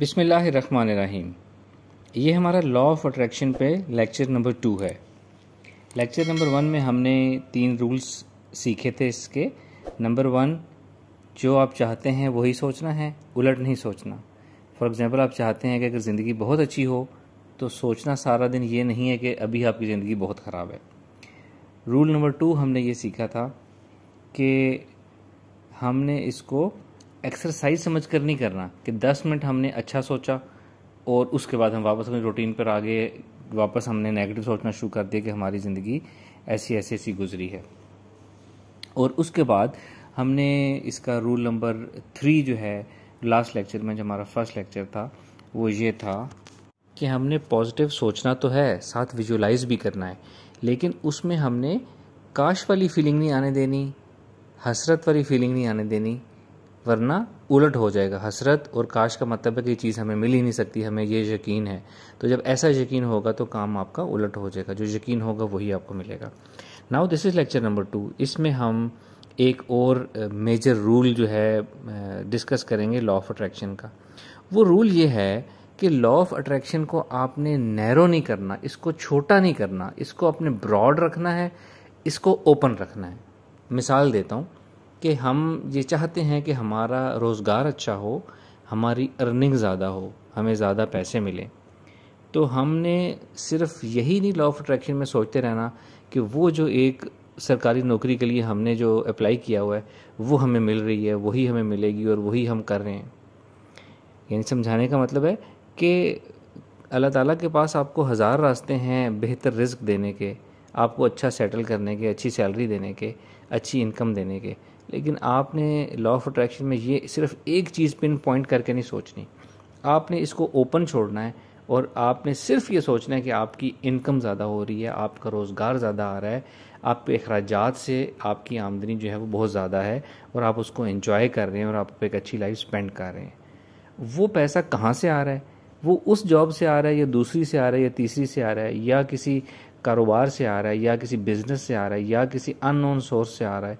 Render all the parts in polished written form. बिस्मिल्लाहिर्रहमानिर्रहीम। ये हमारा लॉ ऑफ अट्रैक्शन पे लेक्चर नंबर 2 है। लेक्चर नंबर 1 में हमने 3 रूल्स सीखे थे इसके। नंबर 1, जो आप चाहते हैं वही सोचना है, उलट नहीं सोचना। फॉर एग्ज़ाम्पल, आप चाहते हैं कि अगर ज़िंदगी बहुत अच्छी हो तो सोचना सारा दिन ये नहीं है कि अभी आपकी ज़िंदगी बहुत ख़राब है। रूल नंबर 2 हमने ये सीखा था कि हमने इसको एक्सरसाइज समझ कर नहीं करना कि 10 मिनट हमने अच्छा सोचा और उसके बाद हम वापस अपनी रूटीन पर आ गए, वापस हमने नेगेटिव सोचना शुरू कर दिया कि हमारी ज़िंदगी ऐसी गुजरी है। और उसके बाद हमने इसका रूल नंबर 3 जो है लास्ट लेक्चर में, जो हमारा फर्स्ट लेक्चर था, वो ये था कि हमने पॉजिटिव सोचना तो है, साथ विजुलाइज भी करना है, लेकिन उसमें हमने काश वाली फीलिंग नहीं आने देनी, हसरत वाली फीलिंग नहीं आने देनी, वरना उलट हो जाएगा। हसरत और काश का मतलब है कि ये चीज़ हमें मिल ही नहीं सकती, हमें ये यकीन है। तो जब ऐसा यकीन होगा तो काम आपका उलट हो जाएगा, जो यकीन होगा वही आपको मिलेगा। Now this is lecture number 2। इसमें हम एक और मेजर रूल जो है डिस्कस करेंगे लॉ ऑफ अट्रैक्शन का। वो रूल ये है कि लॉ ऑफ अट्रैक्शन को आपने नैरो नहीं करना, इसको छोटा नहीं करना, इसको अपने ब्रॉड रखना है, इसको ओपन रखना है। मिसाल देता हूँ कि हम ये चाहते हैं कि हमारा रोज़गार अच्छा हो, हमारी अर्निंग ज़्यादा हो, हमें ज़्यादा पैसे मिले, तो हमने सिर्फ यही नहीं लॉ ऑफ अट्रैक्शन में सोचते रहना कि वो जो एक सरकारी नौकरी के लिए हमने जो अप्लाई किया हुआ है वो हमें मिल रही है, वही हमें मिलेगी और वही हम कर रहे हैं। यानी समझाने का मतलब है कि अल्लाह ताला के पास आपको 1000 रास्ते हैं बेहतर रिस्क देने के, आपको अच्छा सेटल करने के, अच्छी सैलरी देने के, अच्छी इनकम देने के, लेकिन आपने लॉ ऑफ अट्रैक्शन में ये सिर्फ एक चीज़ पिन पॉइंट करके नहीं सोचनी, आपने इसको ओपन छोड़ना है और आपने सिर्फ ये सोचना है कि आपकी इनकम ज़्यादा हो रही है, आपका रोज़गार ज़्यादा आ रहा है, आपके अखराजात से आपकी आमदनी जो है वो बहुत ज़्यादा है और आप उसको एंजॉय कर रहे हैं और आप एक अच्छी लाइफ स्पेंड कर रहे हैं। वो पैसा कहाँ से आ रहा है? वो उस जॉब से आ रहा है या दूसरी से आ रहा है या तीसरी से आ रहा है या किसी कारोबार से आ रहा है या किसी बिज़नेस से आ रहा है या किसी अननोन सोर्स से आ रहा है।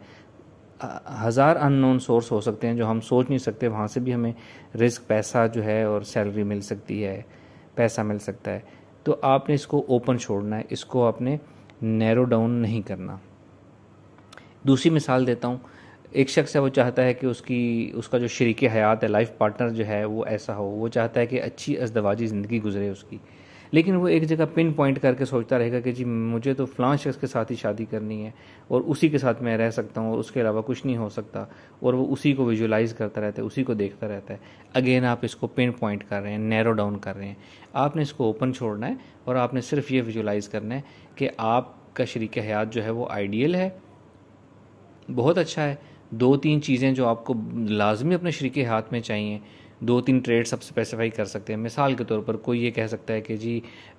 1000 अननोन सोर्स हो सकते हैं जो हम सोच नहीं सकते, वहाँ से भी हमें रिस्क, पैसा जो है और सैलरी मिल सकती है, पैसा मिल सकता है। तो आपने इसको ओपन छोड़ना है, इसको आपने नैरो डाउन नहीं करना। दूसरी मिसाल देता हूँ, एक शख्स है, वो चाहता है कि उसका जो शरीक हयात है, लाइफ पार्टनर जो है वो ऐसा हो, वो चाहता है कि अच्छी अज़दवाजी ज़िंदगी गुजरे उसकी, लेकिन वो एक जगह पिन पॉइंट करके सोचता रहेगा कि जी मुझे तो फ़लाँ शख्स के साथ ही शादी करनी है और उसी के साथ मैं रह सकता हूँ और उसके अलावा कुछ नहीं हो सकता, और वो उसी को विजुलाइज़ करता रहता है, उसी को देखता रहता है। अगेन आप इसको पिन पॉइंट कर रहे हैं, नैरो डाउन कर रहे हैं। आपने इसको ओपन छोड़ना है और आपने सिर्फ ये विजुलाइज़ करना है कि आपका शरीक हयात जो है वो आइडियल है, बहुत अच्छा है। 2-3 चीज़ें जो आपको लाजमी अपने शरीक हयात में चाहिए, 2-3 ट्रेड्स आप स्पेसिफाई कर सकते हैं। मिसाल के तौर पर कोई ये कह सकता है कि जी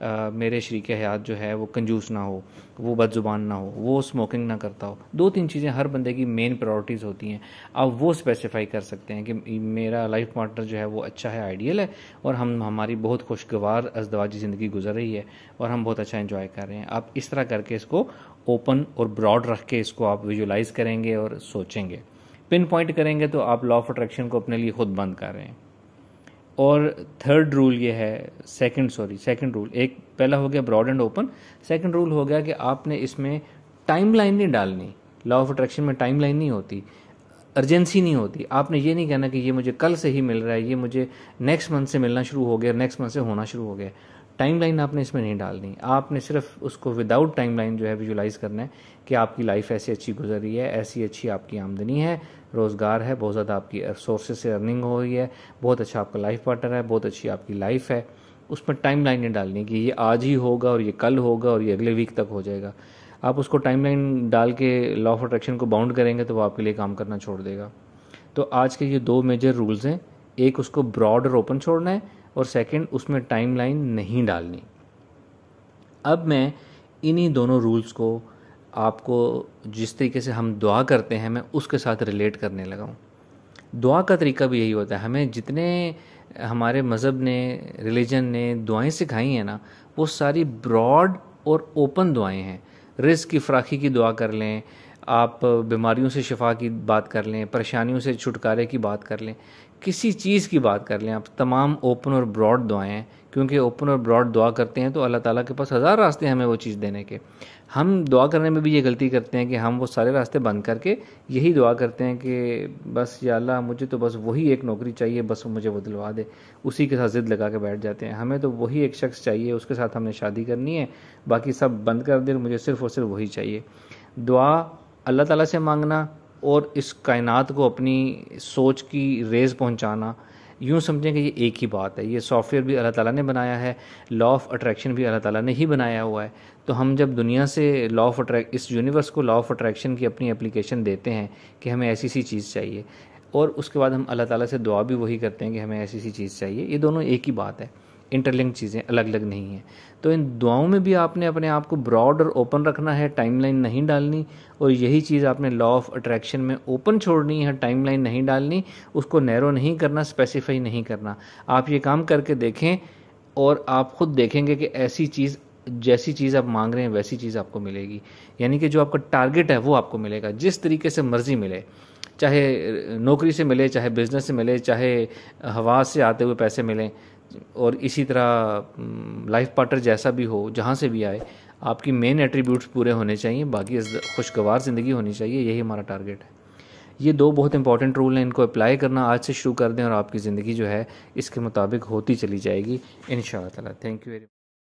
मेरे शरीक हयात जो है वो कंजूस ना हो, वो बदजुबान ना हो, वो स्मोकिंग ना करता हो। 2-3 चीज़ें हर बंदे की मेन प्रायोरिटीज़ होती हैं, आप वो स्पेसिफाई कर सकते हैं कि मेरा लाइफ पार्टनर जो है वो अच्छा है, आइडियल है और हमारी बहुत खुशगवार अज़दवाजी ज़िंदगी गुजर रही है और हम बहुत अच्छा एंजॉय कर रहे हैं। आप इस तरह करके इसको ओपन और ब्रॉड रख के इसको आप विजुलाइज़ करेंगे और सोचेंगे, पिन पॉइंट करेंगे, तो आप लॉ ऑफ अट्रैक्शन को अपने लिए खुद बंद कर रहे हैं। और थर्ड रूल ये है, सेकंड रूल, एक पहला हो गया broad and open, second rule हो गया कि आपने इसमें टाइमलाइन नहीं डालनी। लॉ ऑफ अट्रैक्शन में टाइमलाइन नहीं होती, अर्जेंसी नहीं होती। आपने ये नहीं कहना कि ये मुझे कल से ही मिल रहा है, ये मुझे नेक्स्ट मंथ से मिलना शुरू हो गया, नेक्स्ट मंथ से होना शुरू हो गया। टाइमलाइन आपने इसमें नहीं डालनी, आपने सिर्फ उसको विदाउट टाइमलाइन जो है विजुलाइज़ करना है कि आपकी लाइफ ऐसी अच्छी गुजर रही है, ऐसी अच्छी आपकी आमदनी है, रोज़गार है, बहुत ज़्यादा आपकी सोर्सेज से अर्निंग हो रही है, बहुत अच्छा आपका लाइफ पार्टनर है, बहुत अच्छी आपकी लाइफ है। उसमें टाइमलाइन नहीं डालनी कि ये आज ही होगा और ये कल होगा और ये अगले वीक तक हो जाएगा। आप उसको टाइमलाइन डाल के लॉ ऑफ अट्रैक्शन को बाउंड करेंगे तो वो आपके लिए काम करना छोड़ देगा। तो आज के ये 2 मेजर रूल्स हैं, एक उसको ब्रॉड और ओपन छोड़ना है और सेकंड उसमें टाइमलाइन नहीं डालनी। अब मैं इन्हीं दोनों रूल्स को आपको जिस तरीके से हम दुआ करते हैं, मैं उसके साथ रिलेट करने लगा हूँ। दुआ का तरीका भी यही होता है, हमें जितने हमारे मज़हब ने, रिलीजन ने दुआएं सिखाई हैं ना, वो सारी ब्रॉड और ओपन दुआएं हैं। रिस्क की फराखी की दुआ कर लें, आप बीमारियों से शिफा की बात कर लें, परेशानियों से छुटकारे की बात कर लें, किसी चीज़ की बात कर लें, आप तमाम ओपन और ब्रॉड दुआएं हैं। क्योंकि ओपन और ब्रॉड दुआ करते हैं तो अल्लाह ताला के पास हज़ार रास्ते हैं हमें वो चीज़ देने के। हम दुआ करने में भी ये गलती करते हैं कि हम वो सारे रास्ते बंद करके यही दुआ करते हैं कि बस या अल्लाह मुझे तो बस वही एक नौकरी चाहिए, बस मुझे वो दिलवा दे, उसी के साथ ज़िद लगा के बैठ जाते हैं। हमें तो वही एक शख्स चाहिए, उसके साथ हमने शादी करनी है, बाकी सब बंद कर दे, मुझे सिर्फ़ और सिर्फ वही चाहिए। दुआ अल्लाह ताला से मांगना और इस कायनात को अपनी सोच की रेज़ पहुंचाना, यूँ समझें कि ये एक ही बात है। ये सॉफ्टवेयर भी अल्लाह ताला ने बनाया है, लॉ ऑफ अट्रैक्शन भी अल्लाह ताला ने ही बनाया हुआ है। तो हम जब दुनिया से लॉ ऑफ अट्रैक्शन, इस यूनिवर्स को लॉ ऑफ अट्रैक्शन की अपनी एप्लीकेशन देते हैं कि हमें ऐसी सी चीज़ चाहिए, और उसके बाद हम अल्लाह ताला से दुआ भी वही करते हैं कि हमें ऐसी सी चीज़ चाहिए। ये दोनों एक ही बात है, इंटरलिंक चीज़ें अलग अलग नहीं हैं। तो इन दुआओं में भी आपने अपने आप को ब्रॉड और ओपन रखना है, टाइमलाइन नहीं डालनी, और यही चीज़ आपने लॉ ऑफ अट्रैक्शन में ओपन छोड़नी है, टाइमलाइन नहीं डालनी, उसको नैरो नहीं करना, स्पेसिफाई नहीं करना। आप ये काम करके देखें और आप ख़ुद देखेंगे कि ऐसी चीज़, जैसी चीज़ आप मांग रहे हैं वैसी चीज़ आपको मिलेगी। यानी कि जो आपका टारगेट है वो आपको मिलेगा, जिस तरीके से मर्ज़ी मिले, चाहे नौकरी से मिले, चाहे बिज़नेस से मिले, चाहे हवा से आते हुए पैसे मिलें, और इसी तरह लाइफ पार्टनर जैसा भी हो, जहाँ से भी आए, आपकी मेन एट्रीब्यूट्स पूरे होने चाहिए, बाकी खुशगवार ज़िंदगी होनी चाहिए। यही हमारा टारगेट है। ये दो बहुत इंपॉर्टेंट रूल हैं, इनको अप्लाई करना आज से शुरू कर दें और आपकी ज़िंदगी जो है इसके मुताबिक होती चली जाएगी इंशाअल्लाह। Thank you very much.